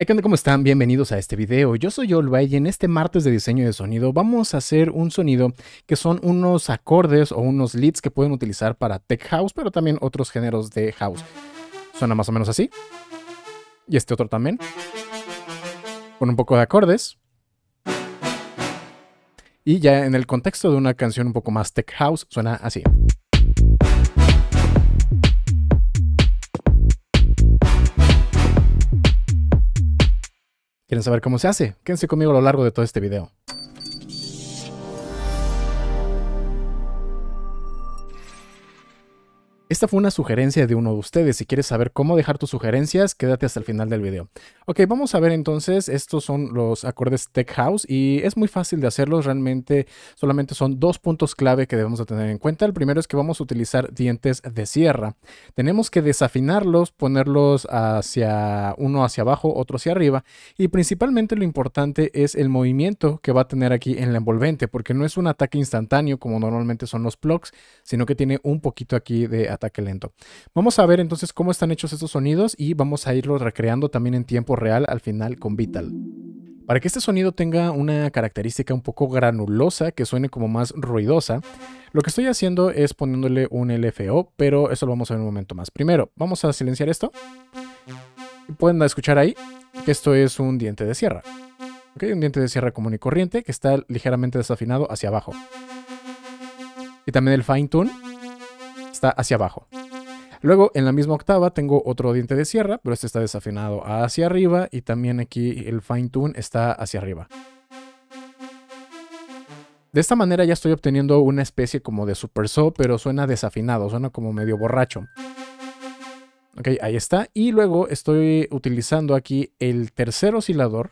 ¿Qué onda? ¿Cómo están? Bienvenidos a este video. Yo soy Olbaid y en este martes de diseño de sonido vamos a hacer un sonido que son unos acordes o unos leads que pueden utilizar para tech house, pero también otros géneros de house. Suena más o menos así. Y este otro también. Con un poco de acordes. Y ya en el contexto de una canción un poco más tech house suena así. ¿Quieren saber cómo se hace? Quédense conmigo a lo largo de todo este video. Esta fue una sugerencia de uno de ustedes. Si quieres saber cómo dejar tus sugerencias, quédate hasta el final del video. Ok, vamos a ver entonces. Estos son los acordes tech house y es muy fácil de hacerlos. Realmente solamente son dos puntos clave que debemos de tener en cuenta. El primero es que vamos a utilizar dientes de sierra. Tenemos que desafinarlos, ponerlos hacia uno hacia abajo, otro hacia arriba. Y principalmente lo importante es el movimiento que va a tener aquí en la envolvente, porque no es un ataque instantáneo como normalmente son los plucks, sino que tiene un poquito aquí de ataque lento. Vamos a ver entonces cómo están hechos estos sonidos y vamos a irlos recreando también en tiempo real al final con Vital. Para que este sonido tenga una característica un poco granulosa, que suene como más ruidosa, lo que estoy haciendo es poniéndole un LFO, pero eso lo vamos a ver en un momento más. Primero, vamos a silenciar esto. Pueden escuchar ahí que esto es un diente de sierra. ¿Ok? Un diente de sierra común y corriente que está ligeramente desafinado hacia abajo. Y también el fine tune está hacia abajo. Luego en la misma octava tengo otro diente de sierra, pero este está desafinado hacia arriba y también aquí el fine tune está hacia arriba. De esta manera ya estoy obteniendo una especie como de super so, pero suena desafinado, suena como medio borracho. Ok, ahí está. Y luego estoy utilizando aquí el tercer oscilador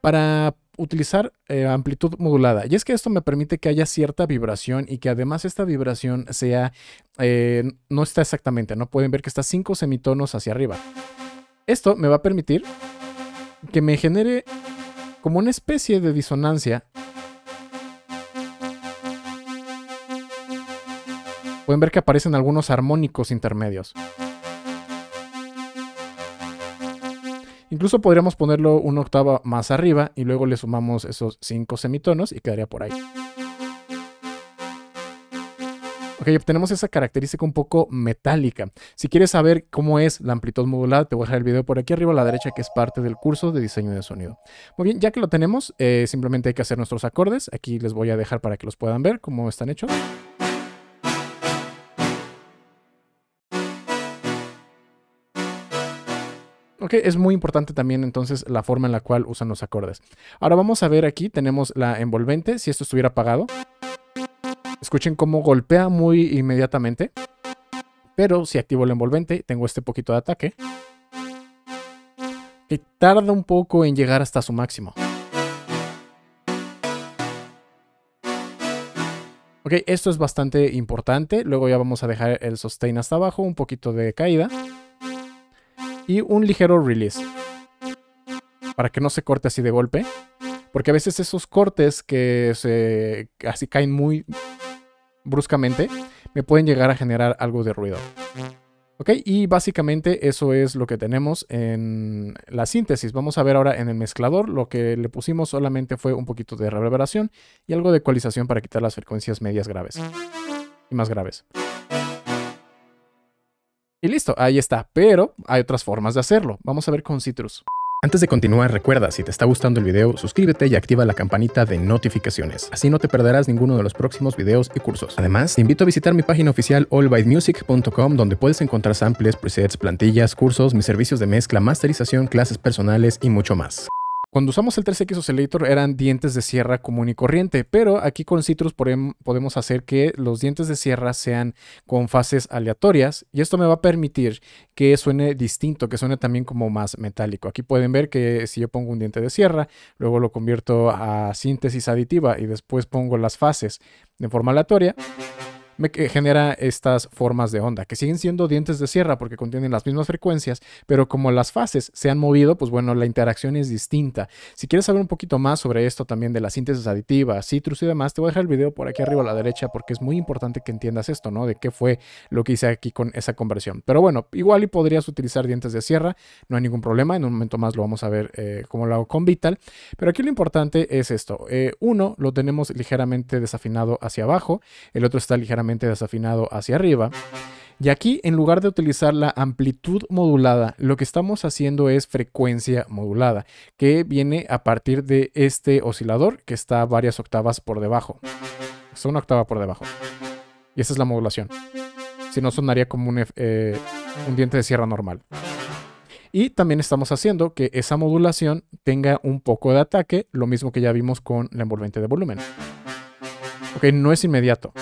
para utilizar amplitud modulada, y es que esto me permite que haya cierta vibración y que además esta vibración sea no está exactamente, no pueden ver que está 5 semitonos hacia arriba. Esto me va a permitir que me genere como una especie de disonancia. Pueden ver que aparecen algunos armónicos intermedios. Incluso podríamos ponerlo una octava más arriba y luego le sumamos esos 5 semitonos y quedaría por ahí. Ok, obtenemos esa característica un poco metálica. Si quieres saber cómo es la amplitud modulada, te voy a dejar el video por aquí arriba a la derecha, que es parte del curso de diseño de sonido. Muy bien, ya que lo tenemos, simplemente hay que hacer nuestros acordes. Aquí les voy a dejar para que los puedan ver cómo están hechos. Ok, es muy importante también entonces la forma en la cual usan los acordes. Ahora vamos a ver aquí, tenemos la envolvente. Si esto estuviera apagado, escuchen cómo golpea muy inmediatamente. Pero si activo la envolvente, tengo este poquito de ataque, que tarda un poco en llegar hasta su máximo. Ok, esto es bastante importante. Luego ya vamos a dejar el sustain hasta abajo, un poquito de caída. Y un ligero release, para que no se corte así de golpe, porque a veces esos cortes que se así caen muy bruscamente me pueden llegar a generar algo de ruido. Ok, y básicamente eso es lo que tenemos en la síntesis. Vamos a ver ahora en el mezclador. Lo que le pusimos solamente fue un poquito de reverberación y algo de ecualización para quitar las frecuencias medias graves y más graves. Y listo, ahí está, pero hay otras formas de hacerlo. Vamos a ver con Citrus. Antes de continuar, recuerda, si te está gustando el video, suscríbete y activa la campanita de notificaciones. Así no te perderás ninguno de los próximos videos y cursos. Además, te invito a visitar mi página oficial Olbaidmusic.com, donde puedes encontrar samples, presets, plantillas, cursos, mis servicios de mezcla, masterización, clases personales y mucho más. Cuando usamos el 3X Oscillator eran dientes de sierra común y corriente, pero aquí con Citrus podemos hacer que los dientes de sierra sean con fases aleatorias, y esto me va a permitir que suene distinto, que suene también como más metálico. Aquí pueden ver que si yo pongo un diente de sierra, luego lo convierto a síntesis aditiva y después pongo las fases de forma aleatoria, genera estas formas de onda, que siguen siendo dientes de sierra porque contienen las mismas frecuencias, pero como las fases se han movido, pues bueno, la interacción es distinta. Si quieres saber un poquito más sobre esto también de la síntesis aditiva, Citrus y demás, te voy a dejar el video por aquí arriba a la derecha porque es muy importante que entiendas esto, ¿no? De qué fue lo que hice aquí con esa conversión. Pero bueno, igual y podrías utilizar dientes de sierra, no hay ningún problema. En un momento más lo vamos a ver cómo lo hago con Vital. Pero aquí lo importante es esto. Uno lo tenemos ligeramente desafinado hacia abajo, el otro está ligeramente desafinado hacia arriba. Y aquí, en lugar de utilizar la amplitud modulada, lo que estamos haciendo es frecuencia modulada, que viene a partir de este oscilador que está varias octavas por debajo. Está una octava por debajo. Y esta es la modulación. Si no, sonaría como un diente de sierra normal. Y también estamos haciendo que esa modulación tenga un poco de ataque, lo mismo que ya vimos con la envolvente de volumen. Ok, no es inmediato.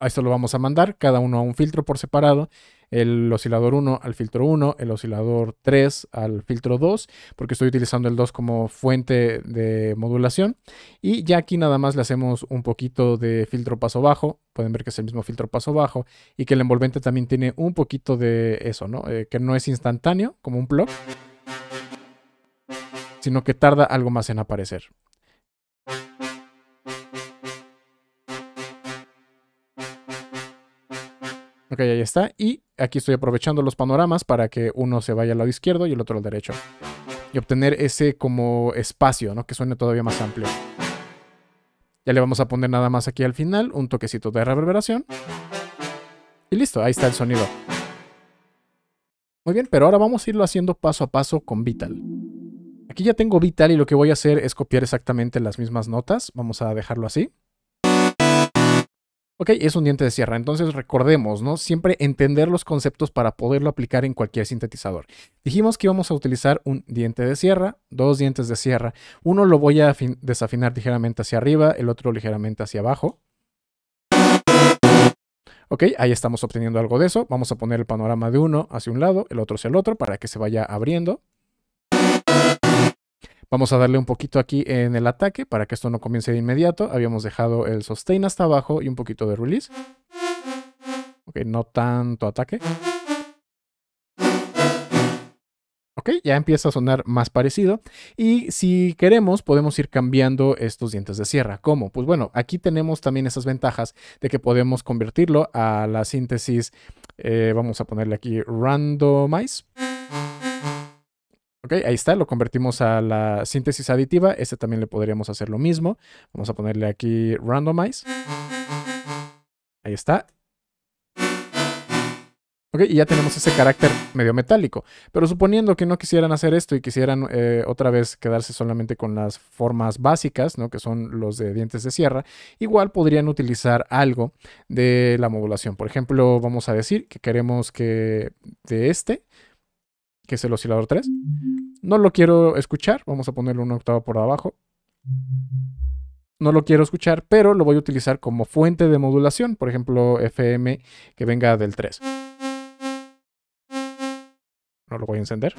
A esto lo vamos a mandar, cada uno a un filtro por separado, el oscilador 1 al filtro 1, el oscilador 3 al filtro 2, porque estoy utilizando el 2 como fuente de modulación. Y ya aquí nada más le hacemos un poquito de filtro paso bajo, pueden ver que es el mismo filtro paso bajo, y que el envolvente también tiene un poquito de eso, ¿no? Que no es instantáneo, como un plug, sino que tarda algo más en aparecer. Ok, ahí está. Y aquí estoy aprovechando los panoramas para que uno se vaya al lado izquierdo y el otro al derecho. Y obtener ese como espacio, ¿no? Que suene todavía más amplio. Ya le vamos a poner nada más aquí al final un toquecito de reverberación. Y listo, ahí está el sonido. Muy bien, pero ahora vamos a irlo haciendo paso a paso con Vital. Aquí ya tengo Vital y lo que voy a hacer es copiar exactamente las mismas notas. Vamos a dejarlo así. Ok, es un diente de sierra, entonces recordemos, ¿no? Siempre entender los conceptos para poderlo aplicar en cualquier sintetizador. Dijimos que íbamos a utilizar un diente de sierra, dos dientes de sierra. Uno lo voy a desafinar ligeramente hacia arriba, el otro ligeramente hacia abajo. Ok, ahí estamos obteniendo algo de eso. Vamos a poner el panorama de uno hacia un lado, el otro hacia el otro, para que se vaya abriendo. Vamos a darle un poquito aquí en el ataque para que esto no comience de inmediato. Habíamos dejado el sustain hasta abajo y un poquito de release. Ok, no tanto ataque. Ok, ya empieza a sonar más parecido. Y si queremos, podemos ir cambiando estos dientes de sierra. ¿Cómo? Pues bueno, aquí tenemos también esas ventajas de que podemos convertirlo a la síntesis. Vamos a ponerle aquí randomize. Ok, ahí está, lo convertimos a la síntesis aditiva. Este también le podríamos hacer lo mismo. Vamos a ponerle aquí randomize. Ahí está. Ok, y ya tenemos ese carácter medio metálico. Pero suponiendo que no quisieran hacer esto y quisieran otra vez quedarse solamente con las formas básicas, ¿no? Que son los de dientes de sierra, igual podrían utilizar algo de la modulación. Por ejemplo, vamos a decir que queremos que de este, que es el oscilador 3. No lo quiero escuchar, vamos a ponerle una octava por abajo. No lo quiero escuchar, pero lo voy a utilizar como fuente de modulación, por ejemplo, FM que venga del 3. No lo voy a encender.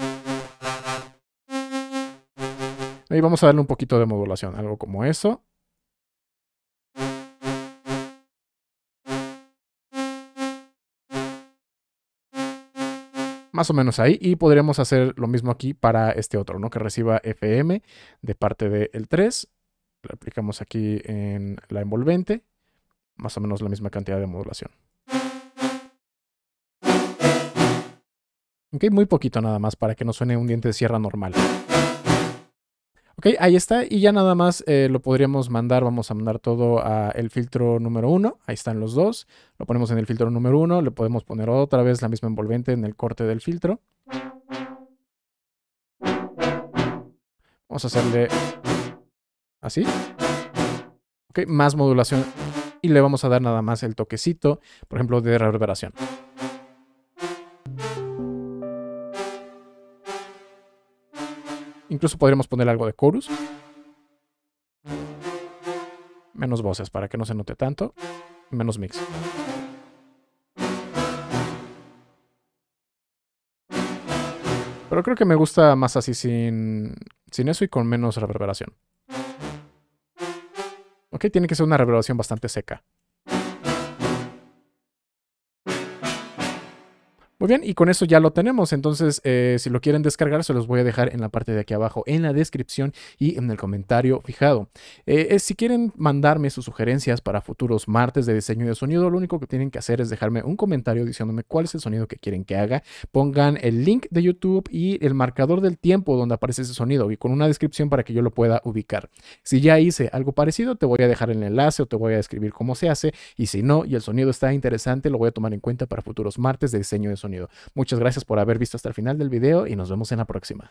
Ahí vamos a darle un poquito de modulación, algo como eso. Más o menos ahí, y podríamos hacer lo mismo aquí para este otro, ¿no? Que reciba FM de parte del 3. Lo aplicamos aquí en la envolvente. Más o menos la misma cantidad de modulación. Ok, muy poquito nada más para que no suene un diente de sierra normal. Ok, ahí está, y ya nada más lo podríamos mandar. Vamos a mandar todo al filtro número 1, ahí están los dos, lo ponemos en el filtro número 1, le podemos poner otra vez la misma envolvente en el corte del filtro. Vamos a hacerle así, ok, más modulación, y le vamos a dar nada más el toquecito, por ejemplo, de reverberación. Incluso podríamos poner algo de chorus. Menos voces para que no se note tanto. Menos mix. Pero creo que me gusta más así sin eso y con menos reverberación. ¿Ok? Tiene que ser una reverberación bastante seca. Muy bien, y con eso ya lo tenemos. Entonces, si lo quieren descargar, se los voy a dejar en la parte de aquí abajo, en la descripción y en el comentario fijado. Si quieren mandarme sus sugerencias para futuros martes de diseño de sonido, lo único que tienen que hacer es dejarme un comentario diciéndome cuál es el sonido que quieren que haga. Pongan el link de YouTube y el marcador del tiempo donde aparece ese sonido y con una descripción para que yo lo pueda ubicar. Si ya hice algo parecido, te voy a dejar el enlace o te voy a describir cómo se hace. Y si no, y el sonido está interesante, lo voy a tomar en cuenta para futuros martes de diseño de sonido. Muchas gracias por haber visto hasta el final del video y nos vemos en la próxima.